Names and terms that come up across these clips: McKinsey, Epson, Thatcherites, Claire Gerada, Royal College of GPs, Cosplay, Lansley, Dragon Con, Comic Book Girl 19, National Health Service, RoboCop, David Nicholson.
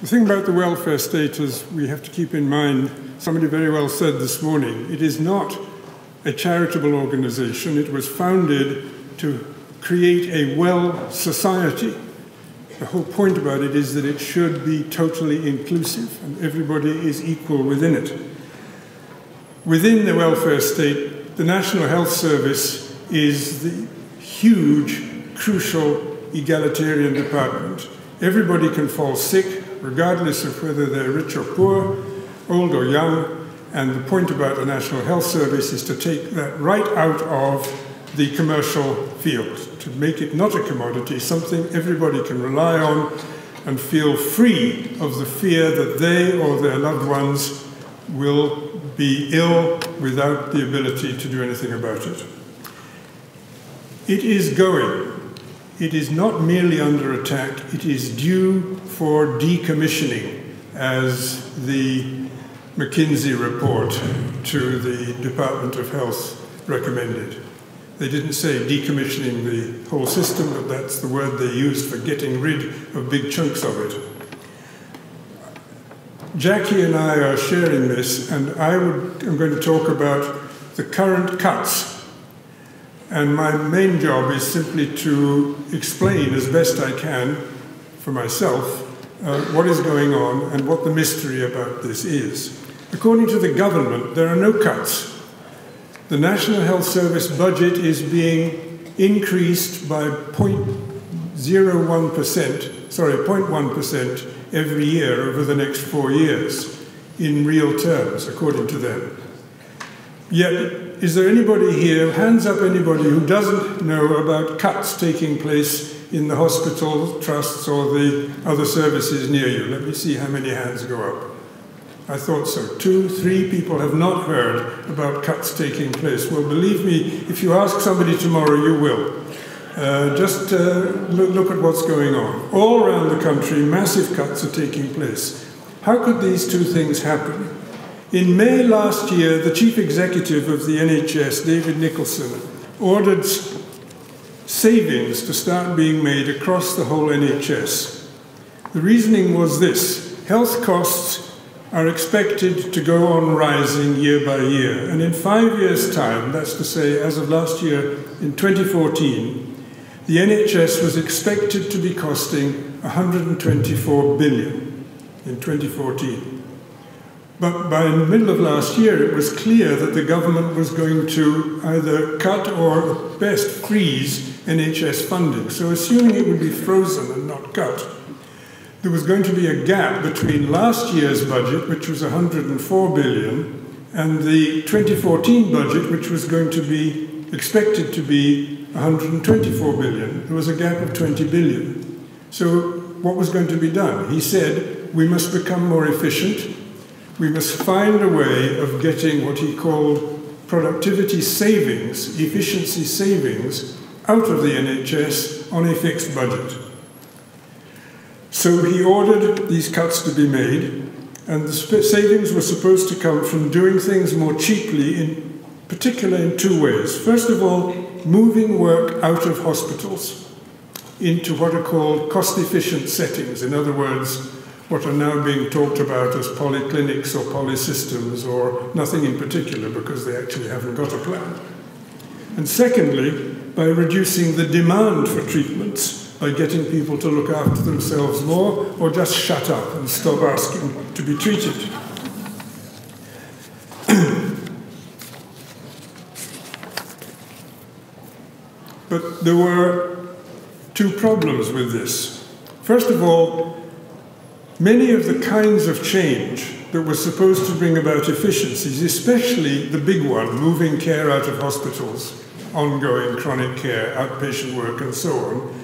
The thing about the welfare state is we have to keep in mind, somebody very well said this morning, it is not a charitable organization. It was founded to create a well society. The whole point about it is that it should be totally inclusive and everybody is equal within it. Within the welfare state, the National Health Service is the huge, crucial, egalitarian department. Everybody can fall sick, regardless of whether they're rich or poor, old or young, and the point about the National Health Service is to take that right out of the commercial field, to make it not a commodity, something everybody can rely on and feel free of the fear that they or their loved ones will be ill without the ability to do anything about it. It is going. It is not merely under attack, it is due for decommissioning, as the McKinsey report to the Department of Health recommended. They didn't say decommissioning the whole system, but that's the word they used for getting rid of big chunks of it. Jackie and I are sharing this, and I'm going to talk about the current cuts. And my main job is simply to explain as best I can for myself what is going on and what the mystery about this is. According to the government, there are no cuts. The National Health Service budget is being increased by 0.1% every year over the next 4 years in real terms, according to them. Yet, is there anybody here, hands up anybody, who doesn't know about cuts taking place in the hospital trusts or the other services near you? Let me see how many hands go up. I thought so. 2, 3 people have not heard about cuts taking place. Well, believe me, if you ask somebody tomorrow, you will. Just look at what's going on. All around the country, massive cuts are taking place. How could these two things happen? In May last year, the chief executive of the NHS, David Nicholson, ordered savings to start being made across the whole NHS. The reasoning was this: health costs are expected to go on rising year by year. And in 5 years' time, that's to say, as of last year, in 2014, the NHS was expected to be costing $124 billion in 2014. But by the middle of last year, it was clear that the government was going to either cut or, at best, freeze NHS funding. So assuming it would be frozen and not cut, there was going to be a gap between last year's budget, which was $104 billion, and the 2014 budget, which was going to be expected to be $124 billion. There was a gap of $20 billion. So what was going to be done? He said, we must become more efficient. We must find a way of getting what he called productivity savings, efficiency savings, out of the NHS on a fixed budget. So he ordered these cuts to be made, and the savings were supposed to come from doing things more cheaply, in particular in 2 ways. First of all, moving work out of hospitals into what are called cost-efficient settings. In other words, what are now being talked about as polyclinics or polysystems or nothing in particular, because they actually haven't got a plan. And secondly, by reducing the demand for treatments, by getting people to look after themselves more or just shut up and stop asking to be treated. But there were 2 problems with this. First of all, many of the kinds of change that were supposed to bring about efficiencies, especially the big one, moving care out of hospitals, ongoing chronic care, outpatient work, and so on,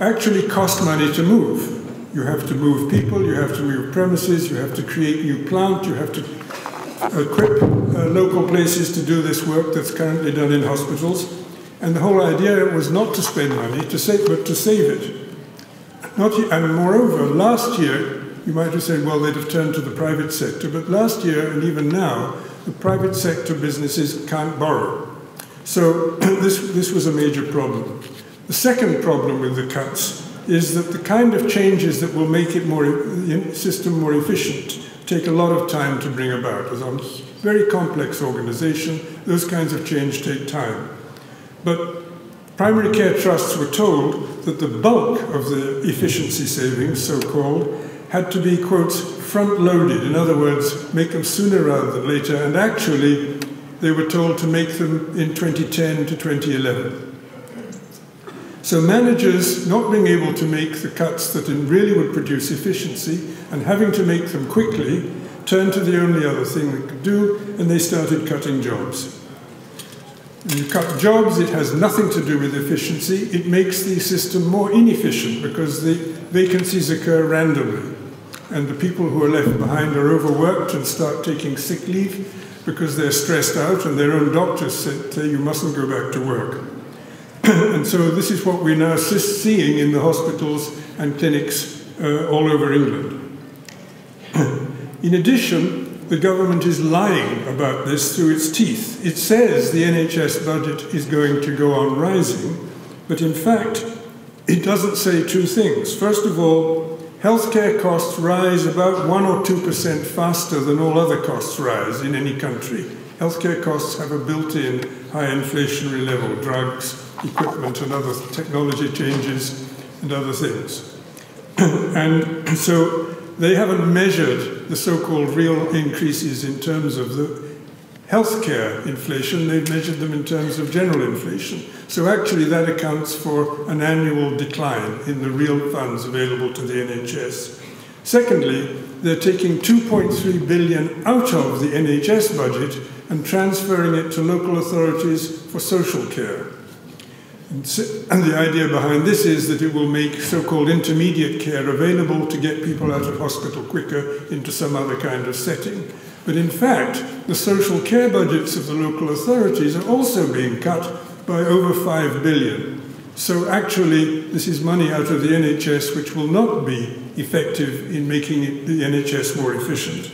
actually cost money to move. You have to move people, you have to move premises, you have to create new plant, you have to equip local places to do this work that's currently done in hospitals. And the whole idea was not to spend money, but to save it. And moreover, last year, you might have said, well, they'd have turned to the private sector, but last year and even now, the private sector businesses can't borrow. So this was a major problem. The second problem with the cuts is that the kind of changes that will make it more, the system more efficient take a lot of time to bring about. It's a very complex organization. Those kinds of change take time. But primary care trusts were told that the bulk of the efficiency savings, so-called, had to be, quote, front-loaded. In other words, make them sooner rather than later. And actually, they were told to make them in 2010 to 2011. So managers not being able to make the cuts that really would produce efficiency and having to make them quickly turned to the only other thing they could do, and they started cutting jobs. When you cut jobs, it has nothing to do with efficiency. It makes the system more inefficient because the vacancies occur randomly, and the people who are left behind are overworked and start taking sick leave because they're stressed out, and their own doctors said, you mustn't go back to work. And so this is what we're now seeing in the hospitals and clinics all over England. In addition, the government is lying about this through its teeth. It says the NHS budget is going to go on rising, but in fact, it doesn't say two things. First of all, healthcare costs rise about 1 or 2% faster than all other costs rise in any country. Healthcare costs have a built-in high inflationary level, drugs, equipment and other technology changes and other things. And so they haven't measured the so-called real increases in terms of the healthcare inflation. They've measured them in terms of general inflation. So actually that accounts for an annual decline in the real funds available to the NHS. Secondly, they're taking 2.3 billion out of the NHS budget and transferring it to local authorities for social care. And the idea behind this is that it will make so-called intermediate care available to get people out of hospital quicker into some other kind of setting. But in fact, the social care budgets of the local authorities are also being cut by over 5 billion. So actually, this is money out of the NHS which will not be effective in making the NHS more efficient.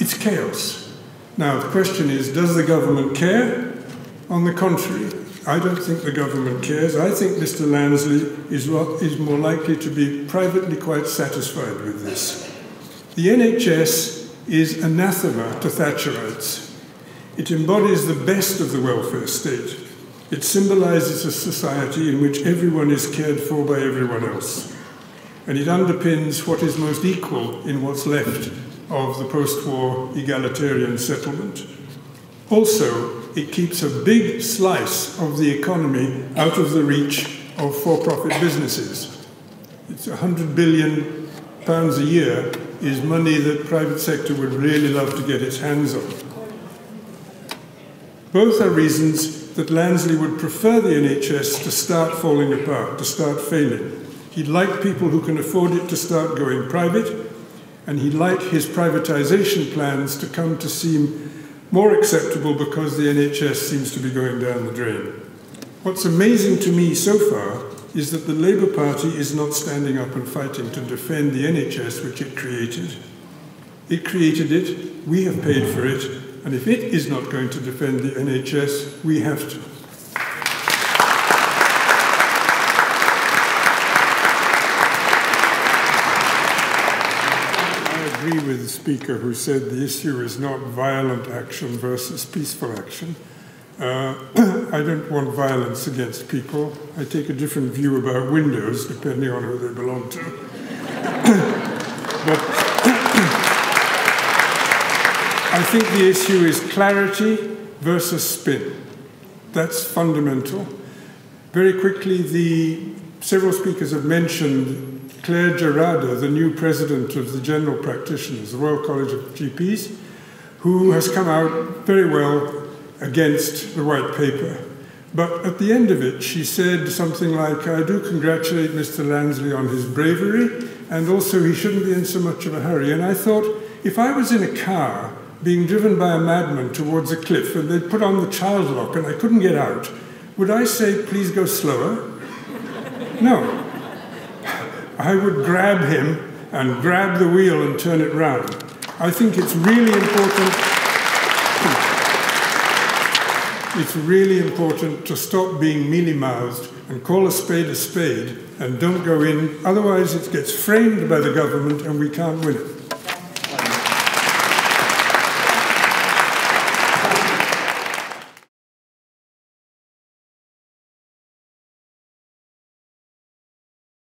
It's chaos. Now, the question is, does the government care? On the contrary, I don't think the government cares. I think Mr. Lansley is more likely to be privately quite satisfied with this. The NHS is anathema to Thatcherites. It embodies the best of the welfare state. It symbolizes a society in which everyone is cared for by everyone else. And it underpins what is most equal in what's left of the post-war egalitarian settlement. Also, it keeps a big slice of the economy out of the reach of for-profit businesses. It's £100 billion a year is money that private sector would really love to get its hands on. Both are reasons that Lansley would prefer the NHS to start falling apart, to start failing. He'd like people who can afford it to start going private, and he'd like his privatisation plans to come to seem more acceptable because the NHS seems to be going down the drain. What's amazing to me so far is that the Labour Party is not standing up and fighting to defend the NHS which it created. It created it, we have paid for it, and if it is not going to defend the NHS, we have to. With the speaker who said the issue is not violent action versus peaceful action. I don't want violence against people. I take a different view about windows depending on who they belong to. But I think the issue is clarity versus spin. That's fundamental. Very quickly, several speakers have mentioned Claire Gerada, the new president of the General Practitioners, the Royal College of GPs, who has come out very well against the white paper. But at the end of it, she said something like, I do congratulate Mr. Lansley on his bravery, and also he shouldn't be in so much of a hurry. And I thought, if I was in a car being driven by a madman towards a cliff and they'd put on the child lock and I couldn't get out, would I say, please go slower? No. I would grab him and grab the wheel and turn it round. I think it's really important it's really important to stop being mealy-mouthed and call a spade and don't go in. Otherwise, it gets framed by the government and we can't win it.